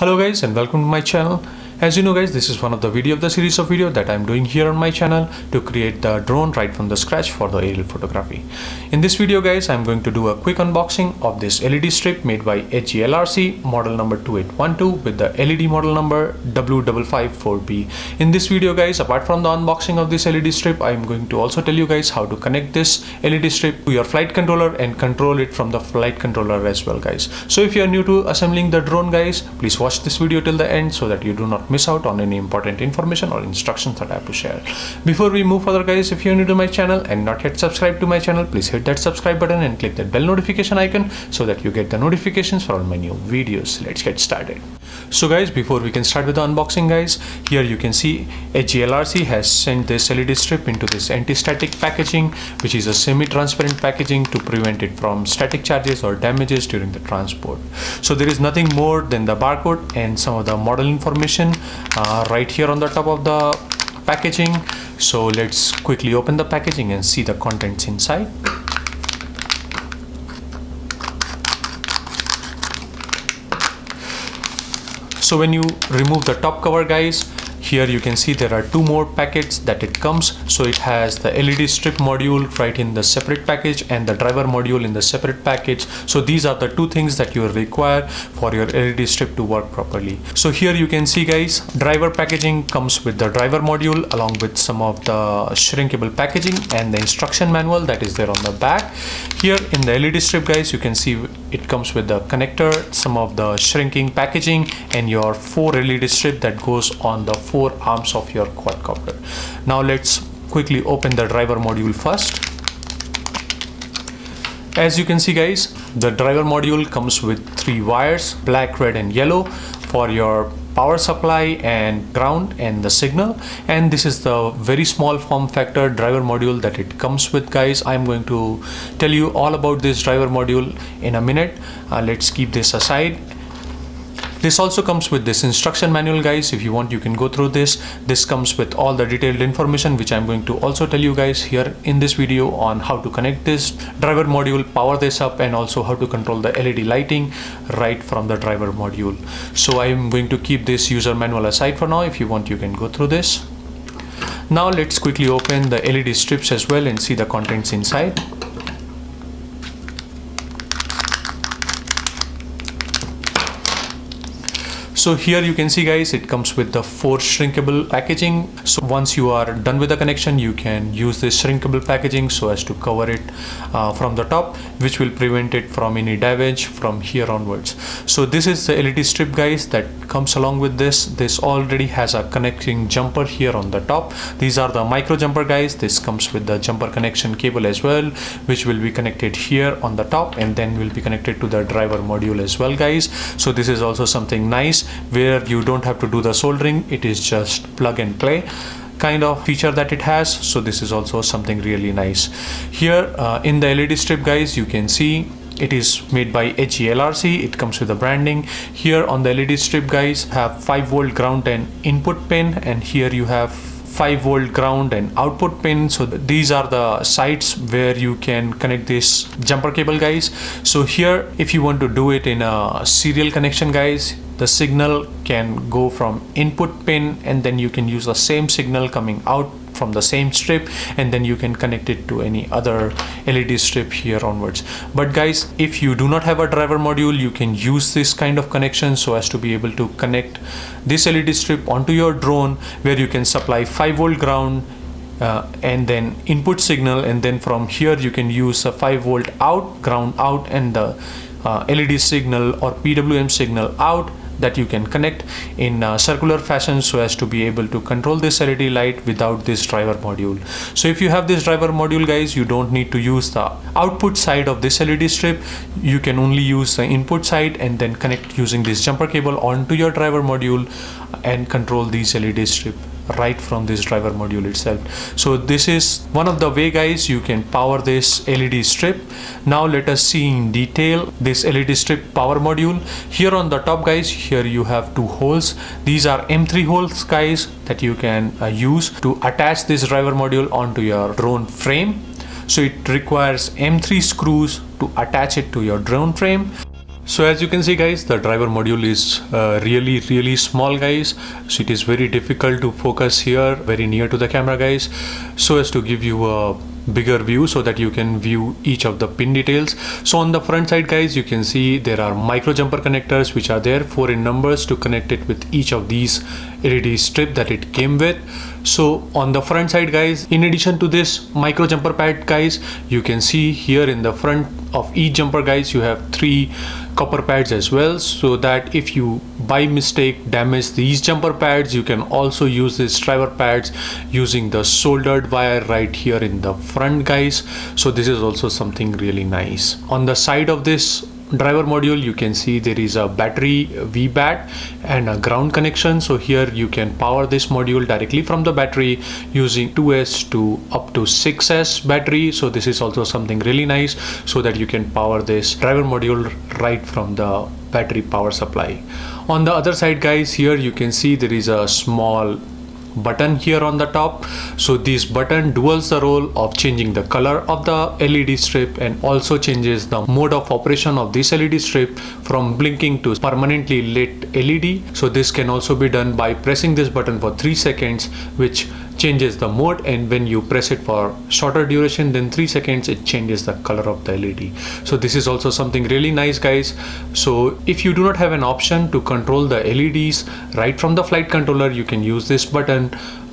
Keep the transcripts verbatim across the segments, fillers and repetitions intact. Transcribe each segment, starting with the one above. Hello guys and welcome to my channel. As you know guys, this is one of the video of the series of video that I'm doing here on my channel to create the drone right from the scratch for the aerial photography. In this video guys, I'm going to do a quick unboxing of this L E D strip made by H G L R C model number two eight one two with the L E D model number W five five four B. In this video guys, apart from the unboxing of this L E D strip, I'm going to also tell you guys how to connect this L E D strip to your flight controller and control it from the flight controller as well guys. So if you are new to assembling the drone guys, please watch this video till the end so that you do not miss out on any important information or instructions that I have to share. Before we move further guys, if you're new to my channel and not yet subscribed to my channel, please hit that subscribe button and click that bell notification icon so that you get the notifications for all my new videos. Let's get started. So guys, before we can start with the unboxing guys, here you can see H G L R C has sent this L E D strip into this anti-static packaging, which is a semi-transparent packaging to prevent it from static charges or damages during the transport. So there is nothing more than the barcode and some of the model information uh, right here on the top of the packaging. So let's quickly open the packaging and see the contents inside. So when you remove the top cover guys, here you can see there are two more packets that it comes. So it has the L E D strip module right in the separate package and the driver module in the separate package. So these are the two things that you require for your L E D strip to work properly. So here you can see guys, driver packaging comes with the driver module along with some of the shrinkable packaging and the instruction manual that is there on the back. Here in the L E D strip guys, you can see it comes with the connector, some of the shrinking packaging and your four L E D strip that goes on the four arms of your quadcopter. Now let's quickly open the driver module first. As you can see guys, the driver module comes with three wires, black, red and yellow, for your power supply and ground and the signal. And this is the very small form factor driver module that it comes with guys. I'm going to tell you all about this driver module in a minute. Uh, let's keep this aside. This also comes with this instruction manual guys. If you want, you can go through this. This comes with all the detailed information which I'm going to also tell you guys here in this video on how to connect this driver module, power this up, and also how to control the L E D lighting right from the driver module. So I'm going to keep this user manual aside for now. If you want, you can go through this. Now let's quickly open the L E D strips as well and see the contents inside. So here you can see guys, it comes with the four shrinkable packaging. So once you are done with the connection, you can use this shrinkable packaging so as to cover it uh, from the top, which will prevent it from any damage from here onwards. So this is the L E D strip guys that comes along with this. This already has a connecting jumper here on the top. These are the micro jumper guys. This comes with the jumper connection cable as well, which will be connected here on the top and then will be connected to the driver module as well guys. So this is also something nice where you don't have to do the soldering. It is just plug and play kind of feature that it has. So this is also something really nice. Here uh, in the L E D strip guys, you can see it is made by H G L R C. It comes with the branding. Here on the L E D strip guys, have five volt ground and input pin, and here you have five volt ground and output pin. So th these are the sites where you can connect this jumper cable guys. So here if you want to do it in a serial connection guys, the signal can go from input pin and then you can use the same signal coming out from the same strip and then you can connect it to any other L E D strip here onwards. But guys, if you do not have a driver module, you can use this kind of connection so as to be able to connect this L E D strip onto your drone, where you can supply five volt ground Uh, and then input signal, and then from here you can use a five volt out, ground out, and the uh, L E D signal or P W M signal out that you can connect in a circular fashion so as to be able to control this L E D light without this driver module. So if you have this driver module guys, you don't need to use the output side of this L E D strip. You can only use the input side and then connect using this jumper cable onto your driver module and control these L E D strip right from this driver module itself. So this is one of the way guys you can power this L E D strip. Now let us see in detail this L E D strip power module. Here on the top guys, here you have two holes. These are M three holes guys that you can uh, use to attach this driver module onto your drone frame. So it requires M three screws to attach it to your drone frame. So as you can see guys, the driver module is uh, really really small guys, so it is very difficult to focus here very near to the camera guys, so as to give you a bigger view so that you can view each of the pin details. So on the front side guys, you can see there are micro jumper connectors which are there, four in numbers, to connect it with each of these L E D strip that it came with. So on the front side guys, in addition to this micro jumper pad guys, you can see here in the front of each jumper guys you have three copper pads as well, so that if you by mistake damage these jumper pads, you can also use these driver pads using the soldered wire right here in the front guys. So this is also something really nice. On the side of this driver module you can see there is a battery V BAT and a ground connection, so here you can power this module directly from the battery using two S to up to six S battery. So this is also something really nice, so that you can power this driver module right from the battery power supply. On the other side guys, here you can see there is a small button here on the top, so this button duals the role of changing the color of the L E D strip and also changes the mode of operation of this L E D strip from blinking to permanently lit L E D. So this can also be done by pressing this button for three seconds, which changes the mode, and when you press it for shorter duration than three seconds, it changes the color of the L E D. So this is also something really nice guys. So if you do not have an option to control the L E Ds right from the flight controller, you can use this button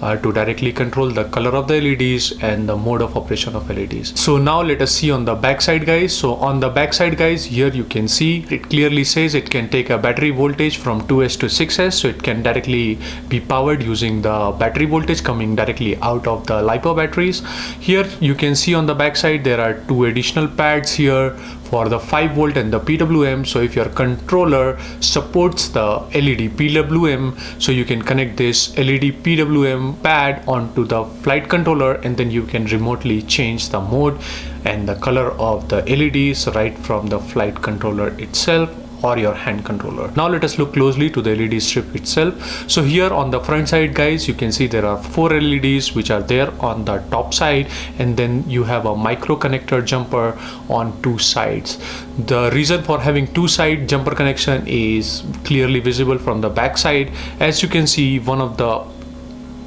uh, to directly control the color of the L E Ds and the mode of operation of L E Ds. So now let us see on the back side guys. So on the back side guys, here you can see it clearly says it can take a battery voltage from two S to six S, so it can directly be powered using the battery voltage coming directly out of the LiPo batteries. Here you can see on the back side there are two additional pads here for the five volt and the P W M. So if your controller supports the L E D P W M, so you can connect this L E D P W M pad onto the flight controller, and then you can remotely change the mode and the color of the L E Ds right from the flight controller itself or your hand controller. Now let us look closely to the L E D strip itself. So here on the front side guys, you can see there are four L E Ds which are there on the top side, and then you have a micro connector jumper on two sides. The reason for having two side jumper connection is clearly visible from the back side. As you can see, one of the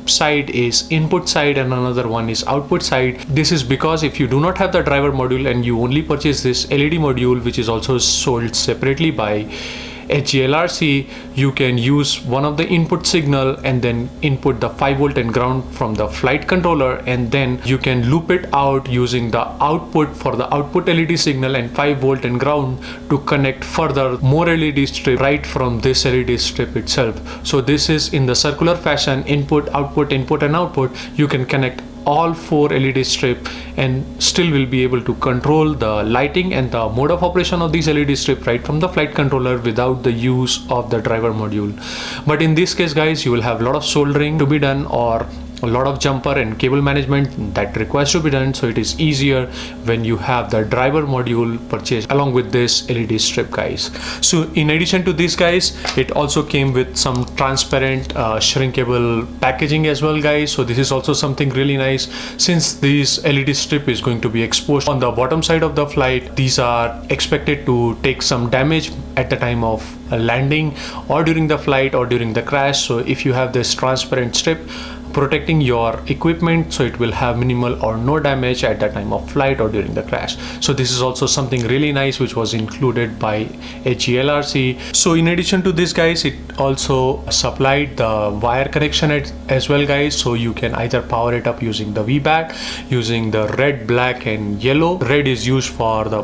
side is input side and another one is output side. This is because if you do not have the driver module and you only purchase this L E D module, which is also sold separately by H G L R C, you can use one of the input signal and then input the five volt and ground from the flight controller, and then you can loop it out using the output for the output L E D signal and five volt and ground to connect further more L E D strip right from this L E D strip itself. So this is in the circular fashion, input, output, input and output. You can connect all four L E D strip and still will be able to control the lighting and the mode of operation of these L E D strip right from the flight controller without the use of the driver module. But in this case guys, you will have a lot of soldering to be done or a lot of jumper and cable management that requires to be done, so it is easier when you have the driver module purchased along with this L E D strip guys. So in addition to this guys, it also came with some transparent uh, shrinkable packaging as well guys. So this is also something really nice, since this L E D strip is going to be exposed on the bottom side of the flight. These are expected to take some damage at the time of landing or during the flight or during the crash. So if you have this transparent strip protecting your equipment, so it will have minimal or no damage at the time of flight or during the crash. So this is also something really nice which was included by H G L R C. So in addition to this guys, it also supplied the wire connection as well guys, so you can either power it up using the V BAT, using the red, black and yellow. Red is used for the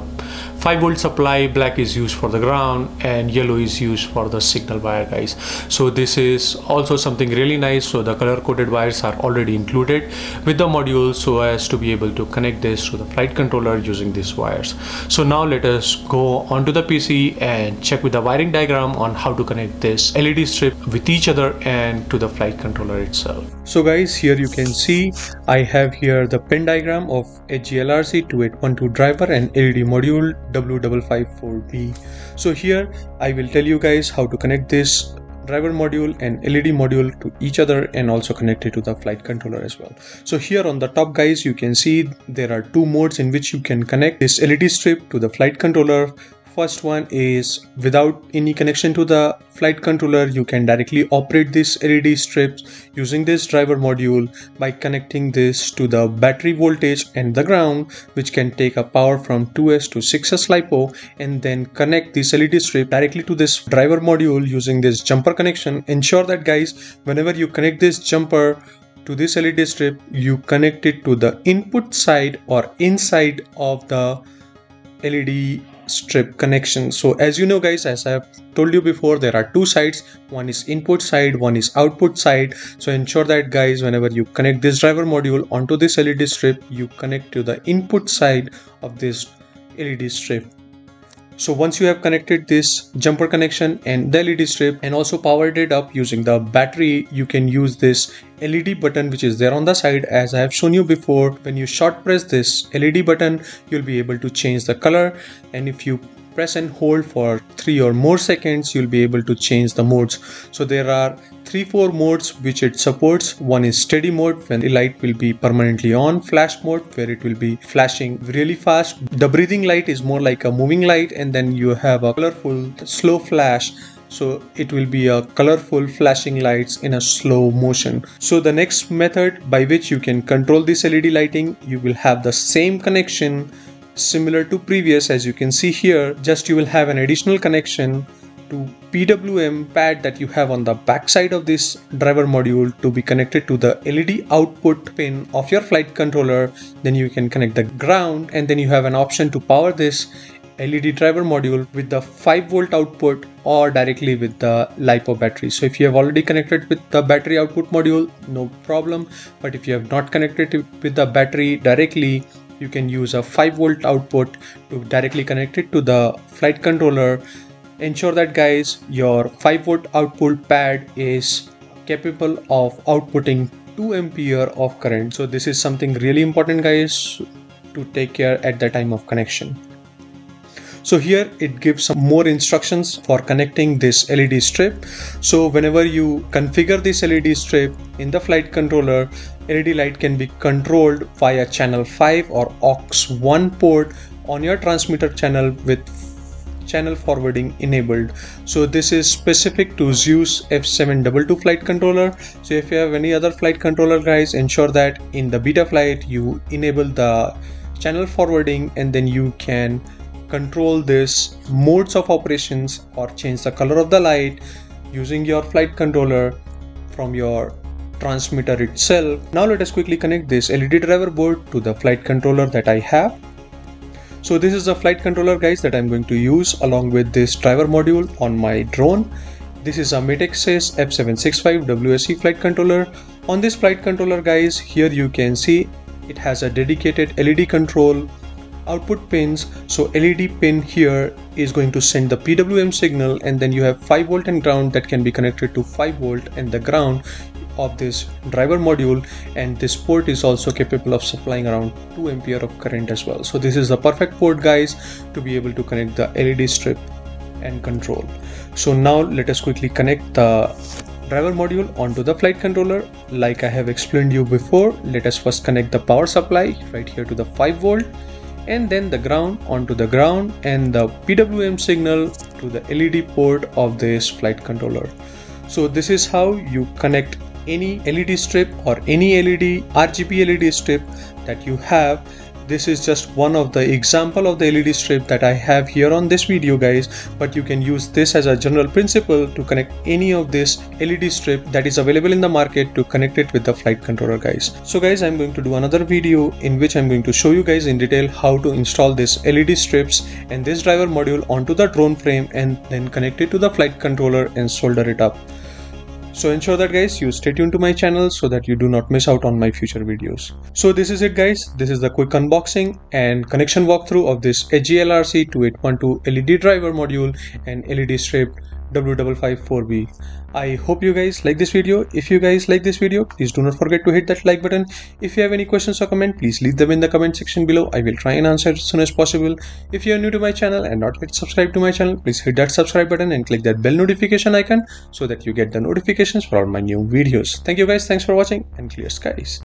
five volt supply, black is used for the ground and yellow is used for the signal wire guys. So this is also something really nice. So the color coded wires are already included with the module, so as to be able to connect this to the flight controller using these wires. So now let us go onto the P C and check with the wiring diagram on how to connect this L E D strip with each other and to the flight controller itself. So guys, here you can see I have here the pin diagram of H G L R C two eight one two driver and L E D module W five five four B. So here I will tell you guys how to connect this driver module and L E D module to each other and also connect it to the flight controller as well. So here on the top guys, you can see there are two modes in which you can connect this L E D strip to the flight controller. First one is, without any connection to the flight controller, you can directly operate these L E D strips using this driver module by connecting this to the battery voltage and the ground, which can take a power from two S to six S LiPo, and then connect this L E D strip directly to this driver module using this jumper connection. Ensure that guys, whenever you connect this jumper to this L E D strip, you connect it to the input side or inside of the L E D strip connection. So as you know guys, as I have told you before, there are two sides, one is input side, one is output side. So ensure that guys, whenever you connect this driver module onto this L E D strip, you connect to the input side of this L E D strip. So once you have connected this jumper connection and the L E D strip and also powered it up using the battery, you can use this L E D button which is there on the side. As I have shown you before, when you short press this L E D button, you'll be able to change the color, and if you press and hold for three or more seconds, you'll be able to change the modes. So there are three four modes which it supports. One is steady mode, when the light will be permanently on. Flash mode, where it will be flashing really fast. The breathing light is more like a moving light, and then you have a colorful slow flash, so it will be a colorful flashing lights in a slow motion. So the next method by which you can control this L E D lighting, you will have the same connection similar to previous. As you can see here, just you will have an additional connection to P W M pad that you have on the back side of this driver module to be connected to the L E D output pin of your flight controller. Then you can connect the ground, and then you have an option to power this L E D driver module with the five volt output or directly with the LiPo battery. So if you have already connected with the battery output module, no problem, but if you have not connected it with the battery directly, you can use a five volt output to directly connect it to the flight controller. Ensure that guys, your five volt output pad is capable of outputting two ampere of current. So this is something really important guys to take care at the time of connection. So here it gives some more instructions for connecting this L E D strip. So whenever you configure this L E D strip in the flight controller, L E D light can be controlled via channel five or aux one port on your transmitter channel with channel forwarding enabled. So this is specific to Zeus F seven two two flight controller. So if you have any other flight controller guys, ensure that in the Betaflight you enable the channel forwarding, and then you can control this modes of operations or change the color of the light using your flight controller from your transmitter itself. Now let us quickly connect this L E D driver board to the flight controller that I have. So this is the flight controller guys that I'm going to use along with this driver module on my drone. This is a Matek F seven six five W S E flight controller. On this flight controller guys, here you can see it has a dedicated L E D control output pins. So L E D pin here is going to send the P W M signal, and then you have five volt and ground that can be connected to five volt and the ground of this driver module, and this port is also capable of supplying around two ampere of current as well. So this is the perfect port guys to be able to connect the L E D strip and control. So now let us quickly connect the driver module onto the flight controller. Like I have explained you before, let us first connect the power supply right here to the five volt, and then the ground onto the ground, and the P W M signal to the L E D port of this flight controller. So this is how you connect any L E D strip or any L E D R G B L E D strip that you have. This is just one of the example of the L E D strip that I have here on this video guys, but you can use this as a general principle to connect any of this L E D strip that is available in the market to connect it with the flight controller guys. So guys, I'm going to do another video in which I'm going to show you guys in detail how to install this L E D strips and this driver module onto the drone frame and then connect it to the flight controller and solder it up. So ensure that guys, you stay tuned to my channel so that you do not miss out on my future videos. So this is it guys, this is the quick unboxing and connection walkthrough of this H G L R C two eight one two L E D driver module and L E D strip W five five four B. I hope you guys like this video. If you guys like this video, please do not forget to hit that like button. If you have any questions or comment, please leave them in the comment section below. I will try and answer as soon as possible. If you are new to my channel and not yet subscribed to my channel, please hit that subscribe button and click that bell notification icon so that you get the notifications for all my new videos. Thank you guys, thanks for watching, and clear skies.